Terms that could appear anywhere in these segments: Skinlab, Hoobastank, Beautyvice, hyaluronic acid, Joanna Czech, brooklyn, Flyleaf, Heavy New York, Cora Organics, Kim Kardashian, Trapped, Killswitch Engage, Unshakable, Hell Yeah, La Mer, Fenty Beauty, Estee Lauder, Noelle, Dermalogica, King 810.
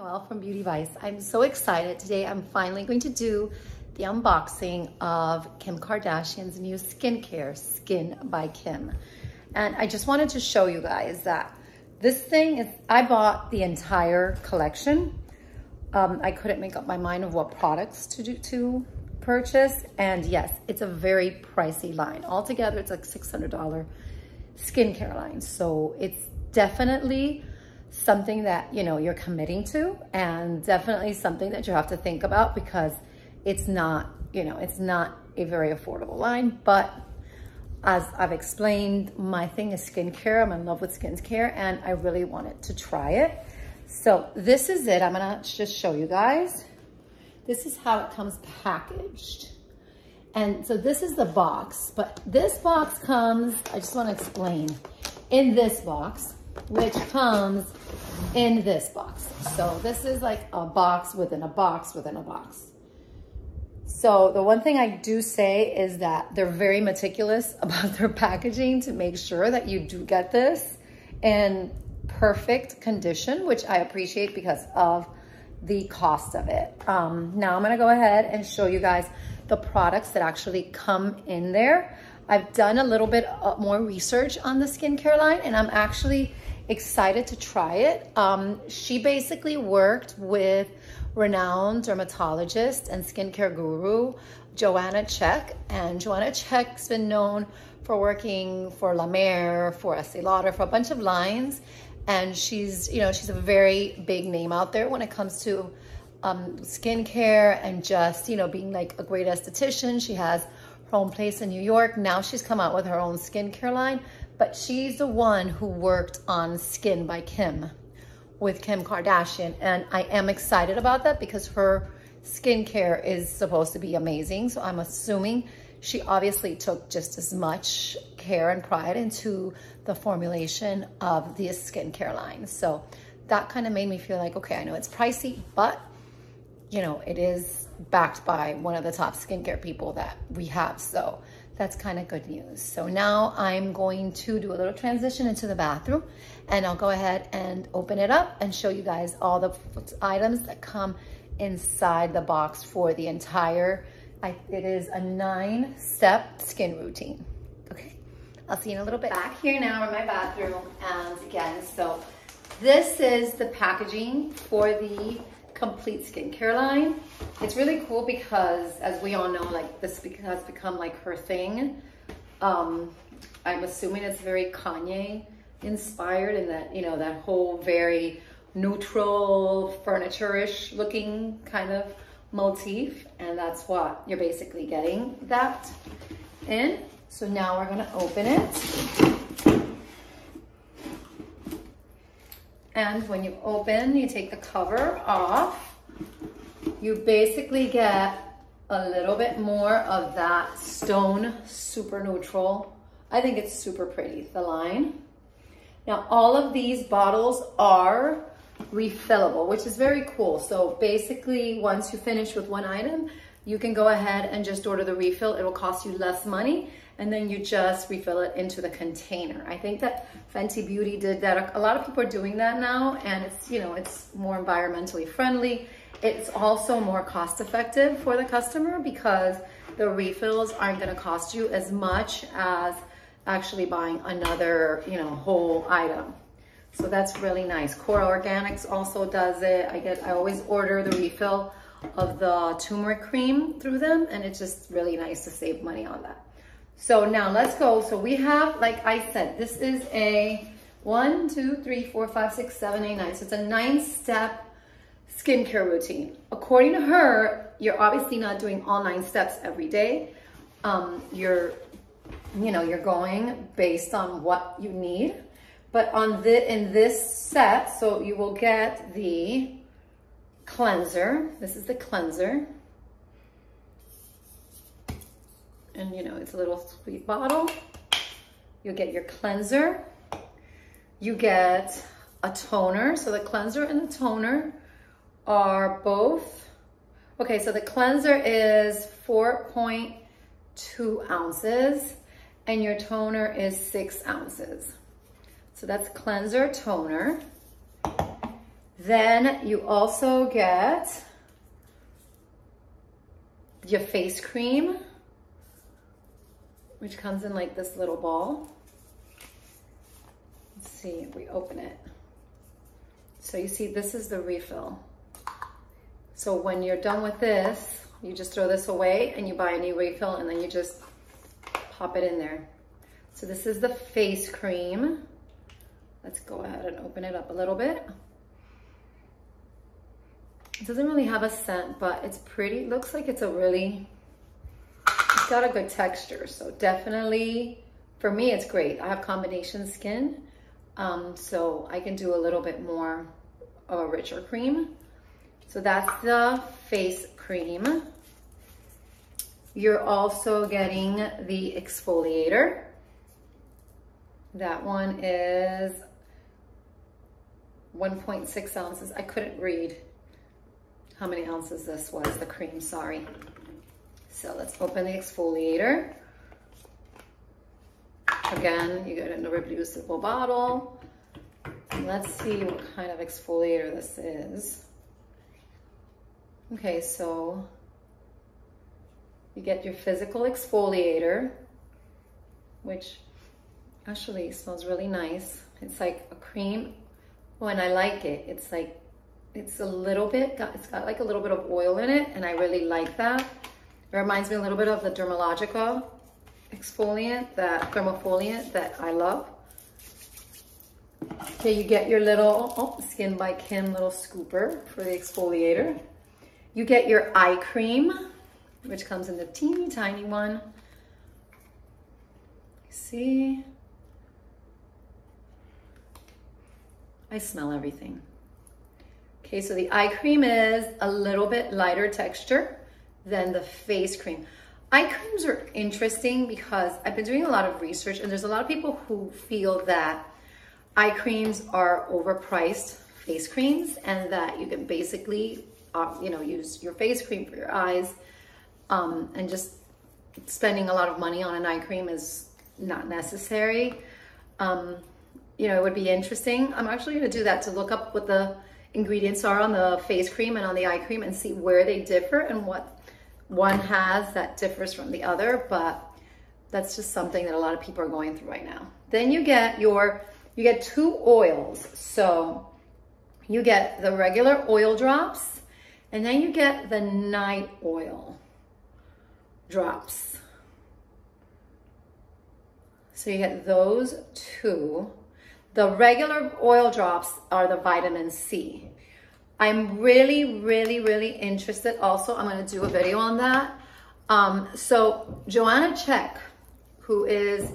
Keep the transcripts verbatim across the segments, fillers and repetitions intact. Noelle from Beauty Vice. I'm so excited. Today I'm finally going to do the unboxing of Kim Kardashian's new skincare, Skin by Kim. And I just wanted to show you guys that this thing is, I bought the entire collection. Um, I couldn't make up my mind of what products to do, to purchase. And yes, it's a very pricey line. Altogether, it's like six hundred dollar skincare line. So it's definitely something that, you know, you're committing to, and definitely something that you have to think about, because it's not, you know, it's not a very affordable line. But as I've explained, my thing is skincare. I'm in love with skincare and I really wanted to try it. So this is it. I'm gonna just show you guys. This is how it comes packaged. And so this is the box, but this box comes, I just wanna explain, in this box, which comes in this box. So this is like a box within a box within a box. So the one thing I do say is that they're very meticulous about their packaging to make sure that you do get this in perfect condition, which I appreciate because of the cost of it. Um, now I'm gonna go ahead and show you guys the products that actually come in there. I've done a little bit more research on the skincare line, and I'm actually excited to try it. Um, she basically worked with renowned dermatologist and skincare guru, Joanna Czech. And Joanna Czech's been known for working for La Mer, for Estee Lauder, for a bunch of lines. And she's, you know, she's a very big name out there when it comes to um, skincare and just, you know, being like a great esthetician. She has her own place in New York. Now she's come out with her own skincare line, but she's the one who worked on Skin by Kim with Kim Kardashian. And I am excited about that because her skincare is supposed to be amazing. So I'm assuming she obviously took just as much care and pride into the formulation of the skincare line. So that kind of made me feel like, okay, I know it's pricey, but you know, it is backed by one of the top skincare people that we have. So that's kind of good news. So now I'm going to do a little transition into the bathroom, and I'll go ahead and open it up and show you guys all the items that come inside the box for the entire, I, it is a nine step skin routine. Okay, I'll see you in a little bit. Back here now in my bathroom, and again, so this is the packaging for the complete skincare line. It's really cool because, as we all know, like this has become like her thing. Um, I'm assuming it's very Kanye inspired, in that, you know, that whole very neutral, furniture-ish looking kind of motif. And that's what you're basically getting that in. So now we're gonna open it. And when you open, you take the cover off, you basically get a little bit more of that stone, super neutral. I think it's super pretty, the line. Now, all of these bottles are refillable, which is very cool. So basically, once you finish with one item, you can go ahead and just order the refill. It'll cost you less money, and then you just refill it into the container. I think that Fenty Beauty did that. A lot of people are doing that now, and it's, you know, it's more environmentally friendly. It's also more cost effective for the customer because the refills aren't gonna cost you as much as actually buying another, you know, whole item. So that's really nice. Cora Organics also does it. I get, I always order the refill of the turmeric cream through them, and it's just really nice to save money on that. So now let's go. So we have, like I said, this is a one, two, three, four, five, six, seven, eight, nine. So it's a nine step skincare routine. According to her, you're obviously not doing all nine steps every day. Um, you're, you know, you're going based on what you need. But on the, in this set, so you will get the cleanser. This is the cleanser. And you know, it's a little sweet bottle. You get your cleanser. You get a toner. So the cleanser and the toner are both. Okay, so the cleanser is four point two ounces and your toner is six ounces. So that's cleanser, toner. Then you also get your face cream, which comes in like this little ball. Let's see if we open it. So you see, this is the refill. So when you're done with this, you just throw this away and you buy a new refill, and then you just pop it in there. So this is the face cream. Let's go ahead and open it up a little bit. It doesn't really have a scent, but it's pretty. Looks like it's a really, it's got a good texture. So definitely, for me, it's great. I have combination skin, um, so I can do a little bit more of a richer cream. So that's the face cream. You're also getting the exfoliator. That one is one point six ounces. I couldn't read how many ounces this was, the cream, sorry. So let's open the exfoliator. Again, you get in a reusable bottle. Let's see what kind of exfoliator this is. Okay, so you get your physical exfoliator, which actually smells really nice. It's like a cream. Oh, and I like it. It's like, it's a little bit, got, it's got like a little bit of oil in it, and I really like that. It reminds me a little bit of the Dermalogica exfoliant, that thermofoliant that I love. Okay, you get your little oh, Skin by Kim little scooper for the exfoliator. You get your eye cream, which comes in the teeny tiny one. See? I smell everything. Okay, so the eye cream is a little bit lighter texture than the face cream. Eye creams are interesting because I've been doing a lot of research, and there's a lot of people who feel that eye creams are overpriced face creams, and that you can basically, uh, you know, use your face cream for your eyes, um, and just spending a lot of money on an eye cream is not necessary. Um, you know, it would be interesting. I'm actually gonna do that, to look up what the ingredients are on the face cream and on the eye cream and see where they differ and what one has that differs from the other. But that's just something that a lot of people are going through right now. Then you get your, you get two oils. So you get the regular oil drops, and then you get the night oil drops. So you get those two. The regular oil drops are the vitamin C. I'm really, really, really interested. Also, I'm gonna do a video on that. Um, so Joanna Czech, who is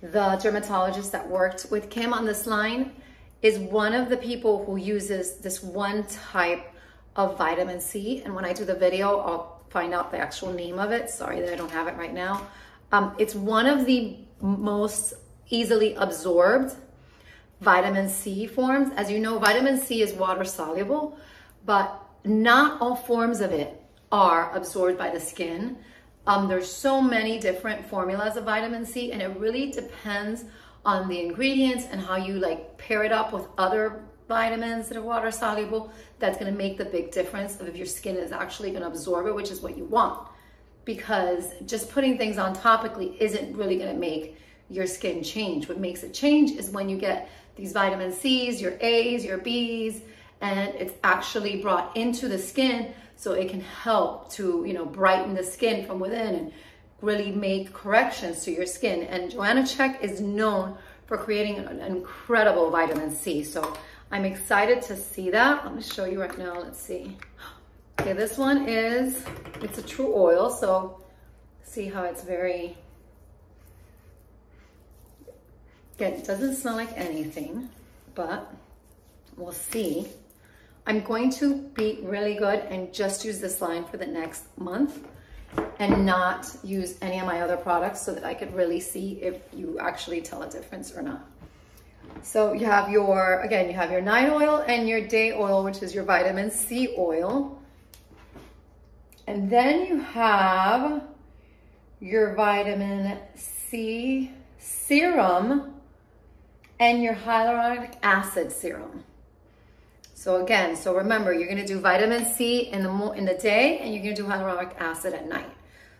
the dermatologist that worked with Kim on this line, is one of the people who uses this one type of vitamin C. And when I do the video, I'll find out the actual name of it. Sorry that I don't have it right now. Um, it's one of the most easily absorbed vitamin C forms. As you know, vitamin C is water soluble, but not all forms of it are absorbed by the skin. Um, there's so many different formulas of vitamin C, and it really depends on the ingredients and how you like pair it up with other vitamins that are water soluble. That's gonna make the big difference of if your skin is actually gonna absorb it, which is what you want. Because just putting things on topically isn't really gonna make your skin change. What makes it change is when you get these vitamin C's, your A's, your B's, and it's actually brought into the skin, so it can help to, you know, brighten the skin from within and really make corrections to your skin. And Joanna Czech is known for creating an incredible vitamin C. So I'm excited to see that. Let me show you right now, let's see. Okay, this one is, it's a true oil, so see how it's very, again, it doesn't smell like anything, but we'll see. I'm going to be really good and just use this line for the next month and not use any of my other products, so that I could really see if you actually tell a difference or not. So you have your, again, you have your night oil and your day oil, which is your vitamin C oil. And then you have your vitamin C serum and your hyaluronic acid serum. So again, so remember, you're gonna do vitamin C in the mo in the day, and you're gonna do hyaluronic acid at night.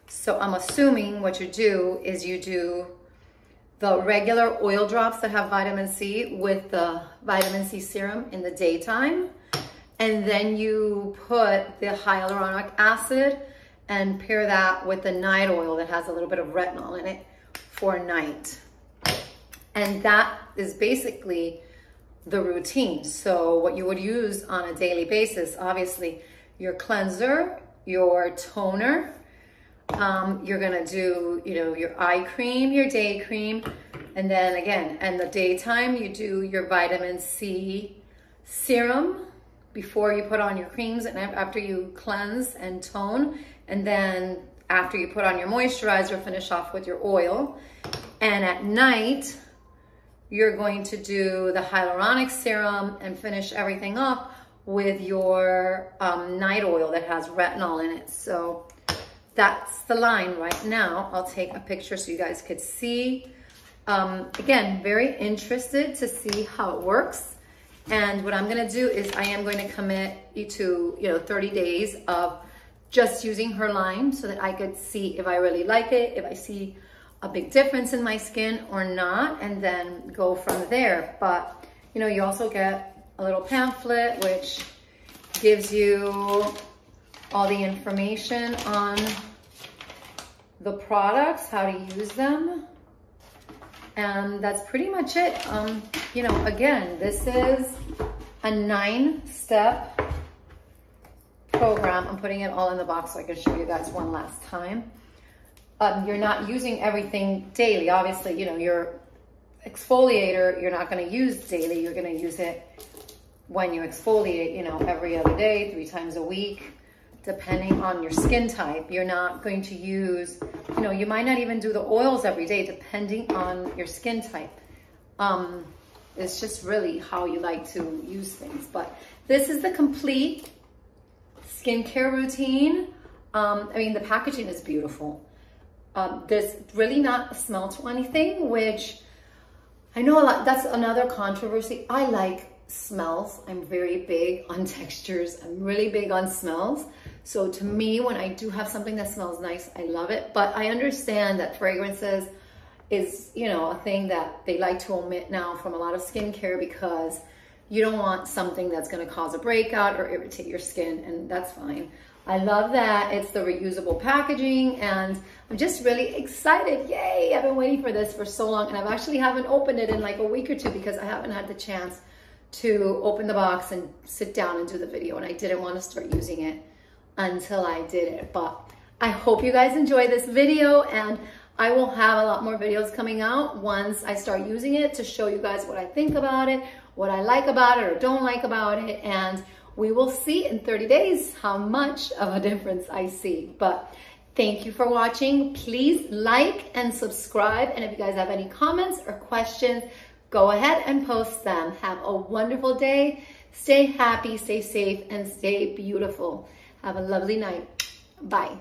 So I'm assuming what you do is you do the regular oil drops that have vitamin C with the vitamin C serum in the daytime, and then you put the hyaluronic acid and pair that with the night oil that has a little bit of retinol in it for night. And that is basically the routine. So what you would use on a daily basis, obviously your cleanser, your toner, um, you're gonna do, you know, your eye cream, your day cream, and then again, in the daytime, you do your vitamin C serum before you put on your creams and after you cleanse and tone, and then after you put on your moisturizer, finish off with your oil. And at night, you're going to do the hyaluronic serum and finish everything up with your um, night oil that has retinol in it. So that's the line right now. I'll take a picture so you guys could see. Um, again, very interested to see how it works. And what I'm gonna do is I am going to commit you to, you know, thirty days of just using her line so that I could see if I really like it, if I see a big difference in my skin or not, and then go from there. But, you know, you also get a little pamphlet which gives you all the information on the products, how to use them. And that's pretty much it. Um, you know, again, this is a nine-step program. I'm putting it all in the box so I can show you guys one last time. Um, you're not using everything daily. Obviously, you know, your exfoliator, you're not going to use daily. You're going to use it when you exfoliate, you know, every other day, three times a week, depending on your skin type. You're not going to use, you know, you might not even do the oils every day, depending on your skin type. Um, it's just really how you like to use things. But this is the complete skincare routine. Um, I mean, the packaging is beautiful. Um, there's really not a smell to anything, which I know a lot, that's another controversy. I like smells. I'm very big on textures. I'm really big on smells. So to me, when I do have something that smells nice, I love it. But I understand that fragrances is, you know, a thing that they like to omit now from a lot of skincare because you don't want something that's going to cause a breakout or irritate your skin, and that's fine. I love that it's the reusable packaging, and I'm just really excited. Yay! I've been waiting for this for so long, and I've actually haven't opened it in like a week or two because I haven't had the chance to open the box and sit down and do the video, and I didn't want to start using it until I did it. But I hope you guys enjoy this video, and I will have a lot more videos coming out once I start using it to show you guys what I think about it, what I like about it or don't like about it, and we will see in thirty days how much of a difference I see. But thank you for watching. Please like and subscribe. And if you guys have any comments or questions, go ahead and post them. Have a wonderful day. Stay happy, stay safe, and stay beautiful. Have a lovely night. Bye.